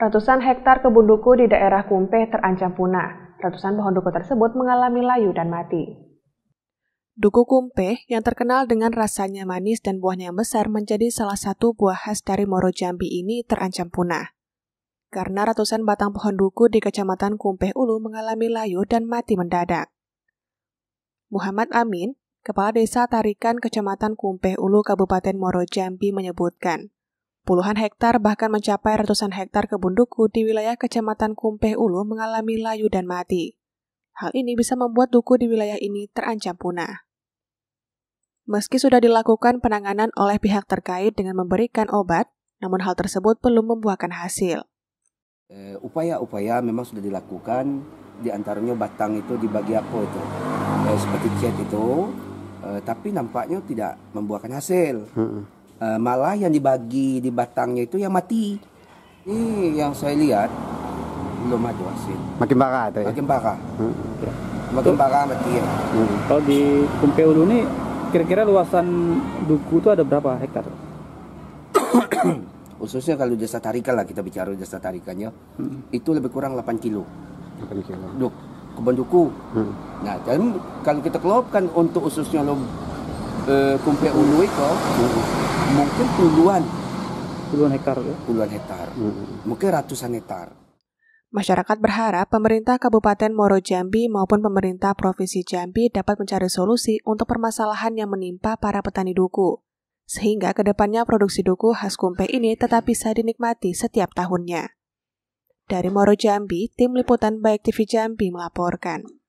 Ratusan hektar kebun duku di daerah Kumpeh terancam punah. Ratusan pohon duku tersebut mengalami layu dan mati. Duku Kumpeh yang terkenal dengan rasanya manis dan buahnya yang besar menjadi salah satu buah khas dari Muaro Jambi ini terancam punah. Karena ratusan batang pohon duku di Kecamatan Kumpeh Ulu mengalami layu dan mati mendadak. Muhammad Amin, Kepala Desa Tarikan Kecamatan Kumpeh Ulu Kabupaten Muaro Jambi menyebutkan, puluhan hektar bahkan mencapai ratusan hektar kebun duku di wilayah Kecamatan Kumpeh Ulu mengalami layu dan mati. Hal ini bisa membuat duku di wilayah ini terancam punah. Meski sudah dilakukan penanganan oleh pihak terkait dengan memberikan obat, namun hal tersebut belum membuahkan hasil. Upaya-upaya memang sudah dilakukan, di antaranya batang itu dibagi apa itu. Seperti cat itu, tapi nampaknya tidak membuahkan hasil. Malah yang dibagi di batangnya itu yang mati. Ini yang saya lihat belum ada hasil. Makin parah itu ya? Makin parah. Makin parah mati ya. Kalau di Kumpeh Ulu ini kira-kira luasan duku itu ada berapa hektar? Khususnya kalau desa Tarikan lah, kita bicara desa Tarikannya, itu lebih kurang 8 kilo. 8 kilo. Kebun duku. Nah, dan kalau kita kelopkan untuk ususnya Kumpeh Ulu itu mungkin puluhan hektar ya? Puluhan hektar. Mungkin ratusan hektar. Masyarakat berharap pemerintah Kabupaten Muaro Jambi maupun pemerintah Provinsi Jambi dapat mencari solusi untuk permasalahan yang menimpa para petani duku, sehingga kedepannya produksi duku khas Kumpeh ini tetap bisa dinikmati setiap tahunnya. Dari Muaro Jambi, Tim Liputan Baik TV Jambi melaporkan.